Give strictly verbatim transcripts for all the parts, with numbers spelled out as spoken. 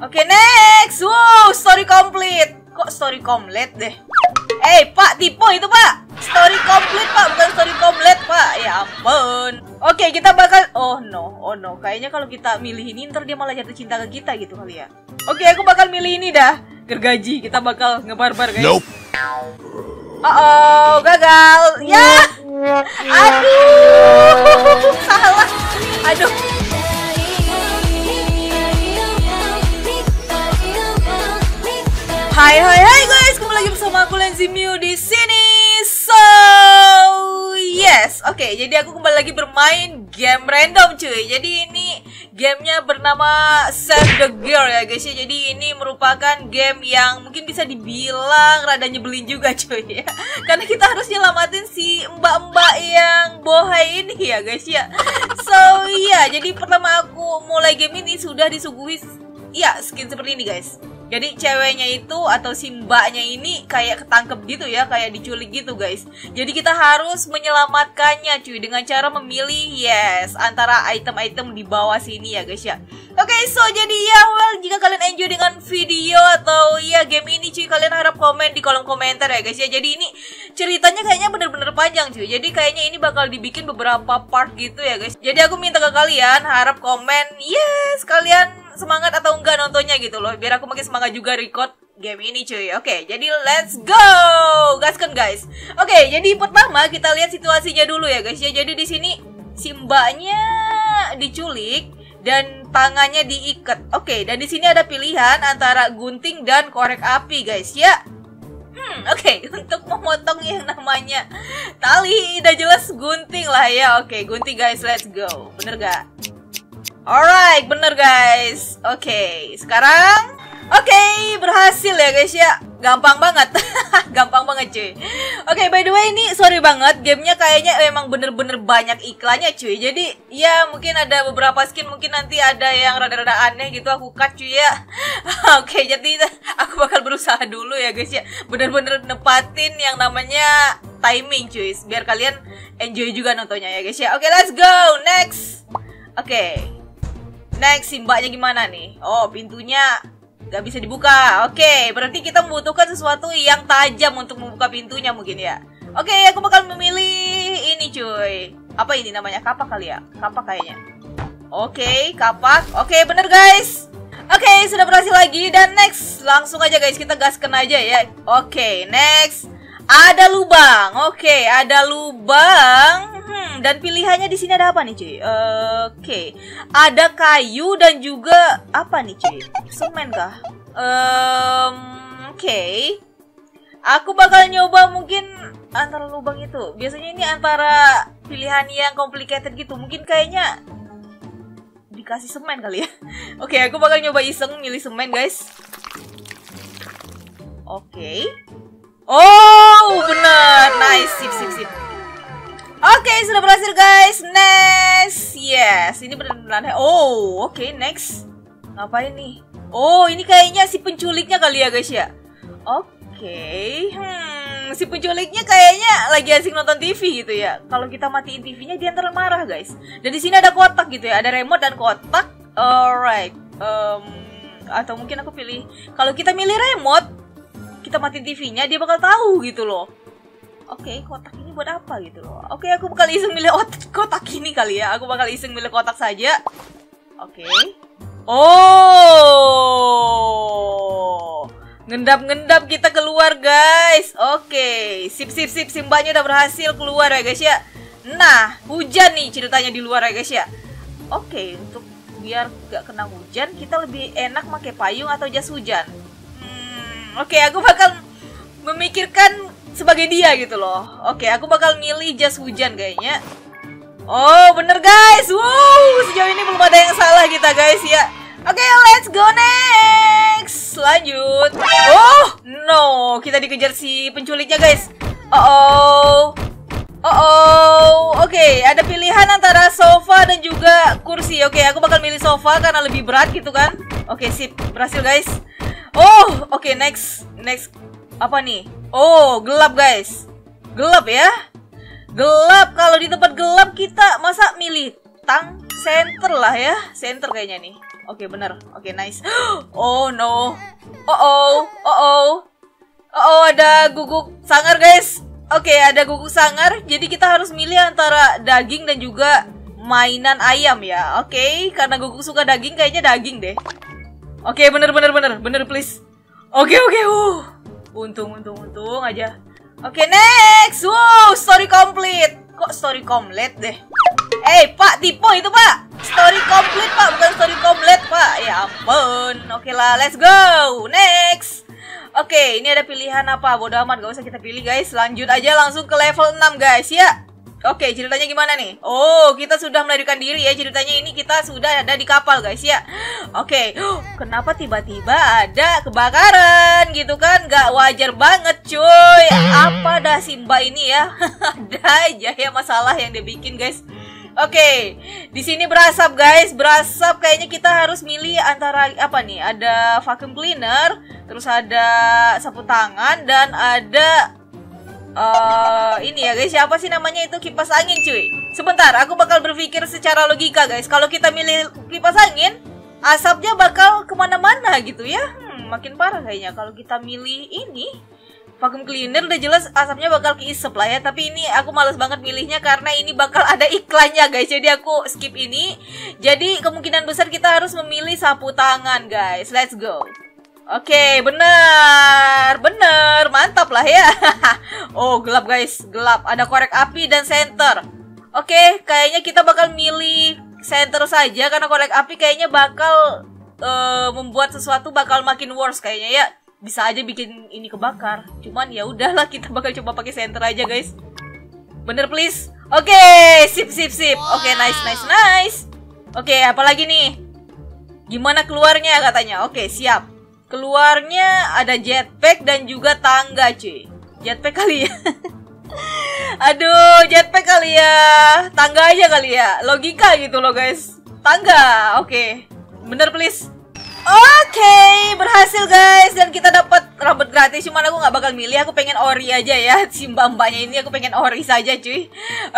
Oke, okay, next. Wow, story complete. Kok story complete deh? Eh, hey, Pak, tipe itu, Pak. Story complete, Pak, bukan story complete, Pak. Ya ampun. Oke, okay, kita bakal... Oh no, oh no. Kayaknya kalau kita milih ini, ntar dia malah jatuh cinta ke kita gitu kali ya. Oke, okay, aku bakal milih ini dah. Gergaji, kita bakal ngebarbar, guys. Nope. Uh-oh, gagal. Ya. Aduh, salah. Aduh. Hai hai hai guys, kembali lagi bersama aku Lenzi Mew di sini. So, yes. Oke, okay, jadi aku kembali lagi bermain game random, cuy. Jadi ini gamenya bernama Save the Girl ya, guys. Jadi ini merupakan game yang mungkin bisa dibilang rada nyebelin juga, cuy ya. Karena kita harus nyelamatin si mbak-mbak yang bohai ini ya, guys ya. So, ya, yeah, jadi pertama aku mulai game ini sudah disuguhi ya skin seperti ini, guys. Jadi ceweknya itu atau si mbaknya ini kayak ketangkep gitu ya, kayak diculik gitu guys. Jadi kita harus menyelamatkannya cuy dengan cara memilih yes antara item-item di bawah sini ya guys ya. Oke, okay, so jadi ya well jika kalian enjoy dengan video atau ya game ini cuy, kalian harap komen di kolom komentar ya guys ya. Jadi ini ceritanya kayaknya bener-bener panjang cuy. Jadi kayaknya ini bakal dibikin beberapa part gitu ya guys. Jadi aku minta ke kalian harap komen yes kalian semangat atau enggak nontonnya gitu loh, biar aku makin semangat juga record game ini cuy. Oke, okay, jadi let's go gaskan guys. Oke, okay, jadi pertama kita lihat situasinya dulu ya guys ya. Jadi di sini si mbaknya diculik dan tangannya diikat. Oke, okay, dan di sini ada pilihan antara gunting dan korek api guys ya. Hmm, oke, okay. Untuk memotong yang namanya tali udah jelas gunting lah ya. Oke, okay, gunting guys, let's go. Bener gak? Alright, bener guys. Oke, okay, sekarang oke, okay, berhasil ya guys ya. Gampang banget. Gampang banget cuy. Oke, okay, by the way ini sorry banget, gamenya kayaknya memang bener-bener banyak iklannya cuy. Jadi ya mungkin ada beberapa skin, mungkin nanti ada yang rada-rada aneh gitu aku cut cuy ya. Oke, okay, jadi aku bakal berusaha dulu ya guys ya. Bener-bener nepatin yang namanya timing cuy, biar kalian enjoy juga nontonnya ya guys ya. Oke, okay, let's go, next. Oke, okay. Next, si mbaknya gimana nih? Oh, pintunya gak bisa dibuka. Oke, okay, berarti kita membutuhkan sesuatu yang tajam untuk membuka pintunya mungkin ya. Oke, okay, aku bakal memilih ini cuy. Apa ini namanya? Kapak kali ya? Kapak kayaknya. Oke, okay, kapak. Oke, okay, bener guys. Oke, okay, sudah berhasil lagi. Dan next, langsung aja guys, kita gaskan aja ya. Oke, okay, next. Ada lubang. Oke, okay, ada lubang. Hmm, dan pilihannya di sini ada apa nih cuy? Oke, okay. Ada kayu dan juga apa nih cuy? Semen kah? Um, Oke, okay. Aku bakal nyoba mungkin antara lubang itu. Biasanya ini antara pilihan yang complicated gitu. Mungkin kayaknya dikasih semen kali ya. Oke, okay, aku bakal nyoba iseng milih semen guys. Oke, okay. Oh bener, nice, sip sip sip. Oke, okay, sudah berhasil guys. Next. Yes, ini benar-benar. Oh, oke, okay, next. Ngapain nih? Oh, ini kayaknya si penculiknya kali ya guys ya. Oke, okay. Hmm, si penculiknya kayaknya lagi asing nonton T V gitu ya. Kalau kita matiin T V-nya dia ntar marah guys. Dan di sini ada kotak gitu ya, ada remote dan kotak. Alright. Um, atau mungkin aku pilih kalau kita milih remote, kita matiin T V-nya dia bakal tahu gitu loh. Oke, okay, kotak ini buat apa gitu loh. Oke, okay, aku bakal iseng milih kotak ini kali ya. Aku bakal iseng milih kotak saja. Oke, okay. Oh, ngendap-ngendap kita keluar guys. Oke, okay. Sip-sip-sip, simbanya udah berhasil keluar ya guys ya. Nah, hujan nih ceritanya di luar ya guys ya. Oke, okay, untuk biar gak kena hujan, kita lebih enak pakai payung atau jas hujan. hmm, Oke, okay, aku bakal memikirkan sebagai dia gitu loh. Oke, okay, aku bakal milih jas hujan kayaknya. Oh bener guys. Wow, sejauh ini belum ada yang salah kita guys ya. Oke, okay, let's go next. Lanjut. Oh no, kita dikejar si penculiknya guys. Oh oh. Oh oh. Oke, okay, ada pilihan antara sofa dan juga kursi. Oke, okay, aku bakal milih sofa karena lebih berat gitu kan. Oke, okay, sip, berhasil guys. Oh, oke, okay, next. Next. Apa nih? Oh, gelap guys. Gelap ya. Gelap, kalau di tempat gelap kita masa milih tang center lah ya. Center kayaknya nih. Oke, benar. Oke, nice. Oh no. Oh oh. Oh oh. Oh oh, ada guguk sangar, guys. Oke, ada guguk sangar. Jadi kita harus milih antara daging dan juga mainan ayam ya. Oke, karena guguk suka daging, kayaknya daging deh. Oke, bener bener bener bener please. Oke oke. Uh. Untung untung untung aja. Oke, next. Wow, story complete. Kok story complete deh? Eh, hey, Pak, tipe itu, Pak. Story complete, Pak, bukan story complete, Pak. Ya ampun. Oke lah, let's go. Next. Oke, ini ada pilihan apa? Bodoh amat, gak usah kita pilih, guys. Lanjut aja langsung ke level enam, guys, ya. Oke, ceritanya gimana nih? Oh, kita sudah melarikan diri ya. Ceritanya ini kita sudah ada di kapal, guys, ya. Oke. Oh, kenapa tiba-tiba ada kebakaran gitu kan? Gak wajar banget, cuy. Apa dah Simba ini ya? Ada aja ya masalah yang dia bikin, guys. Oke, okay, di sini berasap, guys. Berasap, kayaknya kita harus milih antara apa nih? Ada vacuum cleaner, terus ada sapu tangan, dan ada uh, ini ya, guys. Siapa sih namanya itu? Kipas angin, cuy. Sebentar, aku bakal berpikir secara logika, guys. Kalau kita milih kipas angin, asapnya bakal kemana-mana gitu ya. Hmm, makin parah kayaknya kalau kita milih ini. Vacuum cleaner udah jelas asapnya bakal keisep lah ya. Tapi ini aku males banget milihnya karena ini bakal ada iklannya, guys. Jadi aku skip ini. Jadi kemungkinan besar kita harus memilih sapu tangan, guys. Let's go. Oke, okay, bener. Bener, mantap lah ya. Oh, gelap, guys. Gelap, ada korek api dan senter. Oke, okay, kayaknya kita bakal milih senter saja. Karena korek api kayaknya bakal uh, membuat sesuatu bakal makin worse kayaknya ya. Bisa aja bikin ini kebakar. Cuman ya udahlah, kita bakal coba pakai senter aja, guys. Bener please. Oke, okay, sip sip sip. Oke, okay, nice nice nice. Oke, okay, apalagi nih? Gimana keluarnya katanya? Oke, okay, siap. Keluarnya ada jetpack dan juga tangga, cuy. Jetpack kali ya. Aduh, jetpack kali ya. Tangga aja kali ya. Logika gitu loh, guys. Tangga. Oke. Okay. Bener please. Oke, okay, berhasil, guys. Dan kita dapat rambut gratis. Cuman aku nggak bakal milih, aku pengen ori aja ya. Si mbak-mbaknya ini aku pengen ori saja, cuy. Oke,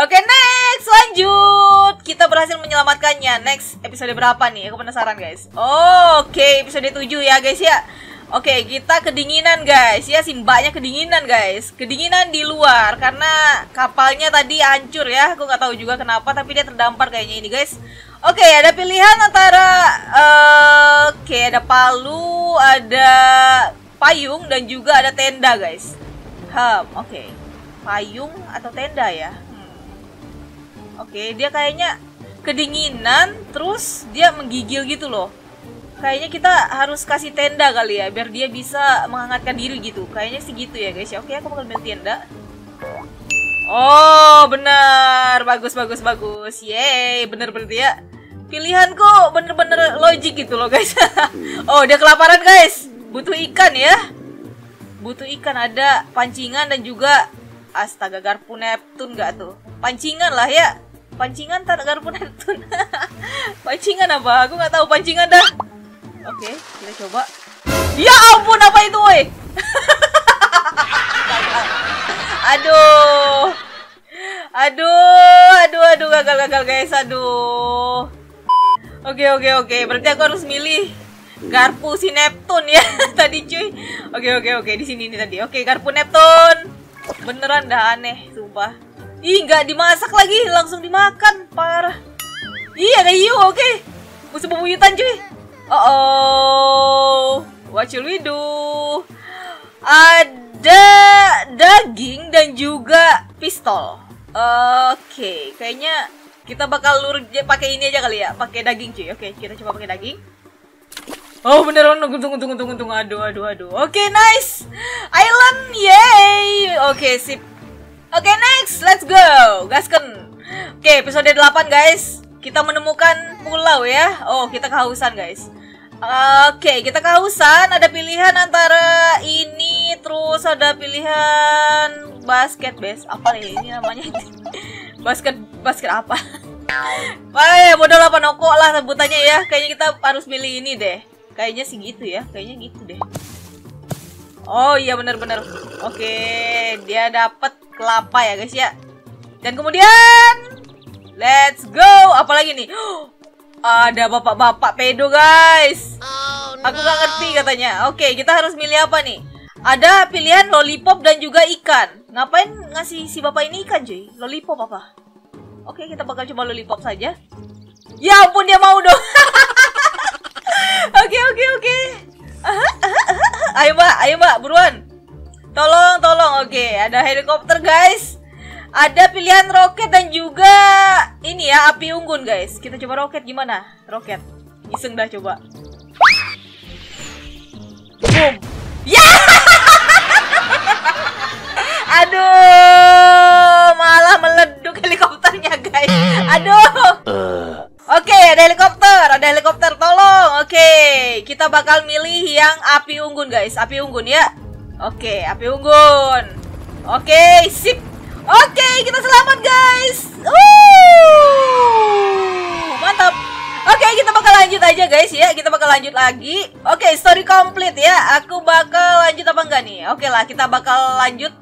okay, next. Lanjut. Kita berhasil menyelamatkannya. Next, episode berapa nih? Aku penasaran, guys. Oh, oke, okay, episode tujuh ya, guys ya. Oke, okay, kita kedinginan, guys. Ya, si mbaknya kedinginan, guys. Kedinginan di luar karena kapalnya tadi hancur ya. Aku nggak tahu juga kenapa, tapi dia terdampar kayaknya ini, guys. Oke, okay, ada pilihan antara uh, oke, okay, ada palu, ada payung, dan juga ada tenda, guys. Hmm, oke, okay. Payung atau tenda ya. Hmm. Oke, okay, dia kayaknya kedinginan, terus dia menggigil gitu loh. Kayaknya kita harus kasih tenda kali ya, biar dia bisa menghangatkan diri gitu. Kayaknya sih gitu ya, guys. Oke, okay, aku bakal ambil tenda. Oh, benar. Bagus, bagus, bagus. Yeay, bener berarti ya. Pilihanku bener-bener logik gitu loh, guys. Oh, dia kelaparan, guys. Butuh ikan ya. Butuh ikan, ada pancingan dan juga astaga, garpu Neptune gak tuh? Pancingan lah ya. Pancingan tak garpu Neptune. Pancingan apa? Aku gak tahu pancingan dah. Oke, okay, kita coba. Ya ampun, apa itu, woi? Aduh. Aduh, aduh, aduh, gagal-gagal, guys. Aduh. Oke, oke, oke. Berarti aku harus milih garpu si Neptune ya tadi, cuy. Oke, oke, oke. Di sini ini tadi. Oke, garpu Neptune. Beneran dah aneh, sumpah. Ih, nggak dimasak lagi, langsung dimakan. Parah. Ih, ada hiu, oke. Musuh bebuyutan, cuy. Oh, oh. What shall we do? Aduh. Ada daging dan juga pistol. Oke, okay, kayaknya kita bakal lur pakai ini aja kali ya, pakai daging, cuy. Oke, okay, kita coba pakai daging. Oh, beneran, untung, untung, untung, untung. Aduh, aduh, aduh. Oke, okay, nice. Island, yay. Oke, okay, sip. Oke, okay, next, let's go. Gasken. Oke, okay, episode delapan, guys. Kita menemukan pulau ya. Oh, kita kehausan, guys. Oke, okay, kita kehausan. Ada pilihan antara ini, terus ada pilihan basket base. Apa nih ini namanya? basket basket apa? Wah, bodoh lah, panoko lah sebutannya ya. Kayaknya kita harus pilih ini deh. Kayaknya sih gitu ya. Kayaknya gitu deh. Oh iya, benar-benar. Oke, okay, dia dapat kelapa ya, guys ya. Dan kemudian, let's go. Apalagi nih? Ada bapak-bapak pedo guys. Oh, no. Aku gak ngerti katanya. Oke, kita harus milih apa nih? Ada pilihan lollipop dan juga ikan. Ngapain ngasih si bapak ini ikan cuy? Lollipop apa? Oke, kita bakal coba lollipop saja. Ya ampun, dia mau dong. Oke oke oke. Ayo mbak, ayo mbak, buruan. Tolong tolong. Oke, ada helikopter guys. Ada pilihan roket dan juga ini ya, api unggun guys. Kita coba roket gimana? Roket. Iseng dah coba. Boom. Ya. Yeah! Aduh, malah meleduk helikopternya guys. Aduh. Oke, okay, ada helikopter, ada helikopter, tolong. Oke, okay, kita bakal milih yang api unggun guys, api unggun ya. Oke, okay, api unggun. Oke, okay, sip. Oke, okay, kita selamat guys. Uh, mantap. Oke, okay, kita bakal lanjut aja guys ya, kita bakal lanjut lagi. Oke, okay, story complete ya. Aku bakal lanjut apa enggak nih? Oke okay lah, kita bakal lanjut.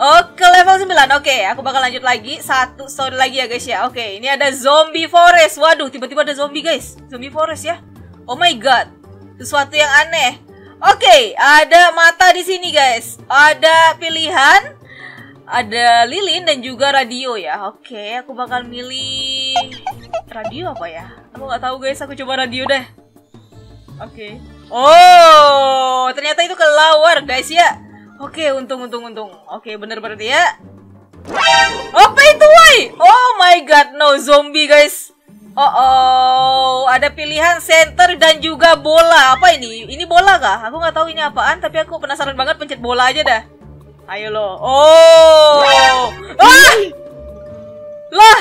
Oh, ke level sembilan. Oke, okay, aku bakal lanjut lagi. Satu story lagi ya guys ya. Oke, okay, ini ada zombie forest. Waduh, tiba-tiba ada zombie guys. Zombie forest ya. Oh my god. Sesuatu yang aneh. Oke, okay, ada mata di sini guys. Ada pilihan, ada lilin dan juga radio ya. Oke, okay, aku bakal milih radio apa ya? Aku nggak tahu guys, aku coba radio deh. Oke. Okay. Oh, ternyata itu kelawar guys ya. Oke, okay, untung, untung, untung. Oke, okay, bener berarti ya. Apa itu, woy? Oh my god, no zombie, guys. Oh, oh, ada pilihan center dan juga bola. Apa ini? Ini bola kah? Aku nggak tahu ini apaan, tapi aku penasaran banget, pencet bola aja dah. Ayo lo. Oh, ah, lah.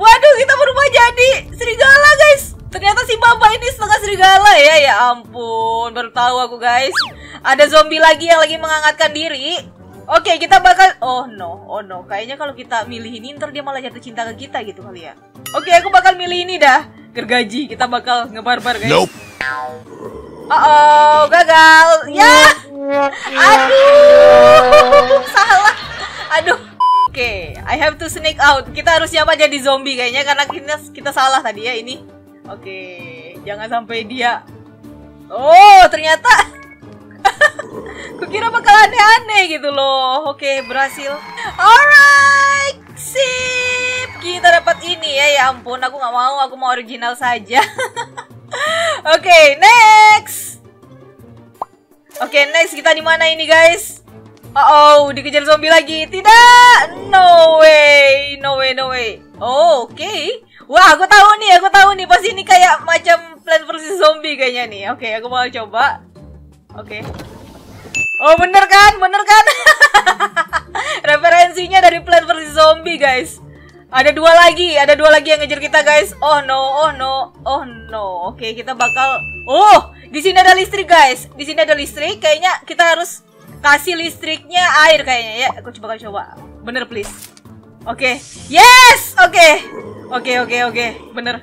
Waduh, kita berubah jadi serigala, guys. Ternyata si bapak ini setengah serigala ya. Ya ampun, baru tahu aku, guys. Ada zombie lagi yang lagi menghangatkan diri. Oke, okay, kita bakal... Oh no, oh no. Kayaknya kalau kita milih ini, ntar dia malah jatuh cinta ke kita gitu kali ya. Oke, okay, aku bakal milih ini dah. Gergaji, kita bakal ngebarbar guys. Nope. Uh-oh, gagal. Ya. Aduh, salah. Aduh. Oke, okay, I have to sneak out. Kita harus siapa jadi zombie kayaknya, karena kita, kita salah tadi ya ini. Oke, okay, jangan sampai dia... Oh, ternyata... Kukira bakal aneh-aneh gitu loh. Oke, berhasil. Alright, sip. Kita dapat ini ya. Ya ampun, aku nggak mau. Aku mau original saja. Oke, next. Oke, next kita di mana ini guys? Oh, oh, dikejar zombie lagi. Tidak. No way, no way, no way. Oh, oke. Okay. Wah, aku tahu nih, aku tahu nih. Pasti ini kayak macam Plants versus Zombie kayaknya nih. Oke, aku mau coba. Oke. Okay. Oh bener kan, bener kan? Referensinya dari Plants versus Zombie guys. Ada dua lagi, ada dua lagi yang ngejar kita guys. Oh no, oh no, oh no. Oke, okay, kita bakal. Oh, di sini ada listrik guys. Di sini ada listrik. Kayaknya kita harus kasih listriknya air kayaknya ya. Aku coba coba. Bener please. Oke, okay. Yes, oke, okay. Oke, okay, oke, okay, oke, okay. Bener,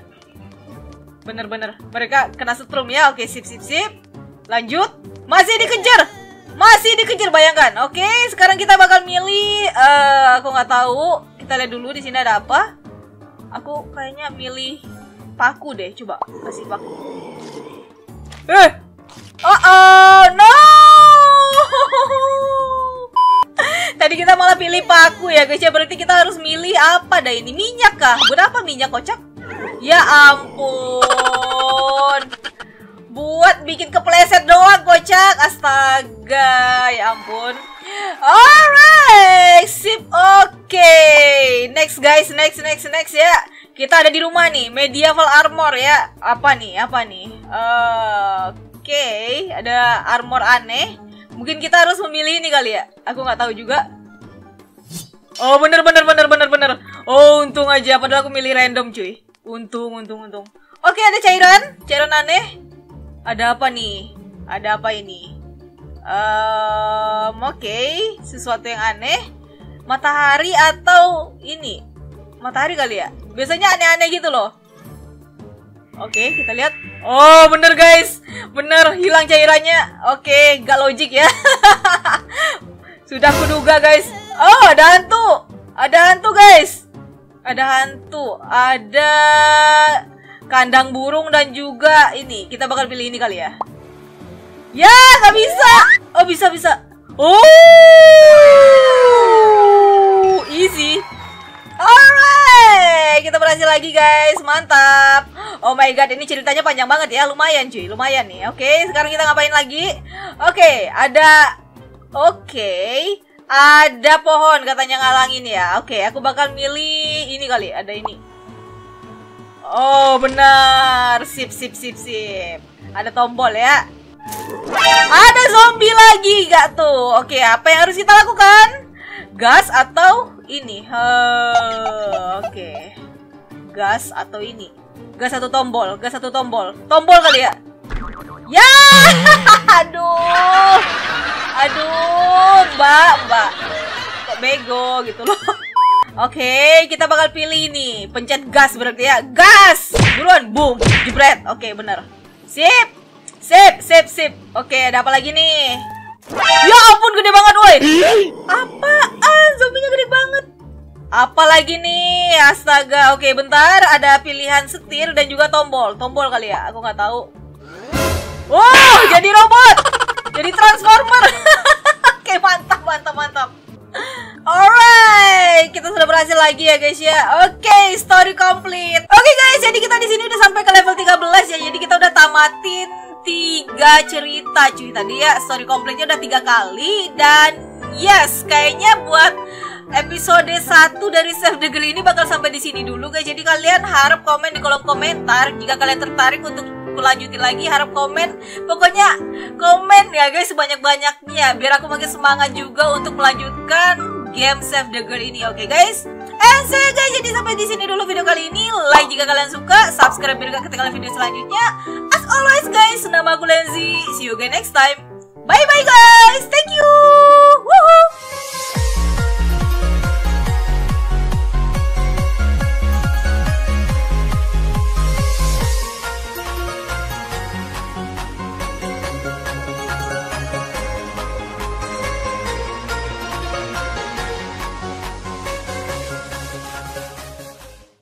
bener, bener. Mereka kena setrum ya. Oke, okay, sip, sip, sip. Lanjut, masih dikejar. Masih dikejar, bayangkan. Oke, okay, sekarang kita bakal milih. Uh, aku nggak tahu. Kita lihat dulu di sini ada apa. Aku kayaknya milih paku deh. Coba kasih paku. Eh, oh, oh no. Tadi kita malah pilih paku ya guys. Ya berarti kita harus milih apa dah ini? Minyak kah? Berapa minyak kocak? Ya ampun. Buat bikin kepleset doang, kocak. Astaga, ya ampun. Alright, sip, oke. Okay. Next guys, next, next, next ya. Kita ada di rumah nih, medieval armor ya. Apa nih, apa nih? Uh, oke, okay. Ada armor aneh. Mungkin kita harus memilih ini kali ya. Aku nggak tahu juga. Oh, bener, bener, bener, bener, bener. Oh, untung aja. Padahal aku milih random, cuy. Untung, untung, untung. Oke, okay, ada cairan, cairan aneh. Ada apa nih? Ada apa ini? Um, Oke, okay. Sesuatu yang aneh. Matahari atau ini? Matahari kali ya? Biasanya aneh-aneh gitu loh. Oke, okay, kita lihat. Oh, bener guys. Bener, hilang cairannya. Oke, okay, gak logik ya. Sudah kuduga guys. Oh, ada hantu. Ada hantu guys. Ada hantu, ada kandang burung, dan juga ini. Kita bakal pilih ini kali ya. Ya, nggak bisa. Oh, bisa, bisa. Oh, easy. Alright, kita berhasil lagi guys, mantap. Oh my god, ini ceritanya panjang banget ya, lumayan cuy, lumayan nih. Oke, okay, sekarang kita ngapain lagi? Oke, okay, ada, oke, okay. Ada pohon katanya ngalangin ya. Oke, okay, aku bakal milih ini kali, ada ini. Oh benar, sip sip sip sip. Ada tombol ya. Ada zombie lagi gak tuh? Oke, okay, apa yang harus kita lakukan? Gas atau ini? Oh, oke, okay. Gas atau ini? Gas satu tombol, gas satu tombol, tombol kali ya? Ya, yeah! Aduh, aduh, mbak, mbak, kok bego gitu loh. Oke, okay, kita bakal pilih ini, pencet gas berarti ya, gas, buruan, boom, jebret. Oke, okay, bener, sip, sip, sip, sip. Oke, okay, ada apa lagi nih? Ya ampun gede banget woi. Apaan? Zombinya gede banget. Apalagi nih? Astaga. Oke bentar, ada pilihan setir dan juga tombol. Tombol kali ya? Aku nggak tahu. Wow, jadi robot. Jadi transformer. Oke mantap mantap mantap. Alright, kita sudah berhasil lagi ya guys ya. Oke, okay, story complete. Oke okay, guys, jadi kita di sini udah sampai ke level tiga belas ya. Jadi kita udah tamatin tiga cerita cuy tadi ya, story komplitnya udah tiga kali. Dan yes, kayaknya buat episode satu dari Save the Girl ini bakal sampai di sini dulu guys. Jadi kalian harap komen di kolom komentar jika kalian tertarik untuk lanjutin lagi, harap komen. Pokoknya komen ya guys sebanyak-banyaknya biar aku makin semangat juga untuk melanjutkan game Save the Girl ini. Oke okay, guys. Eh, saya guys, jadi sampai di sini dulu video kali ini. Like jika kalian suka, subscribe bila ketika video selanjutnya. As always guys, nama aku Lenzi. See you again next time. Bye bye guys.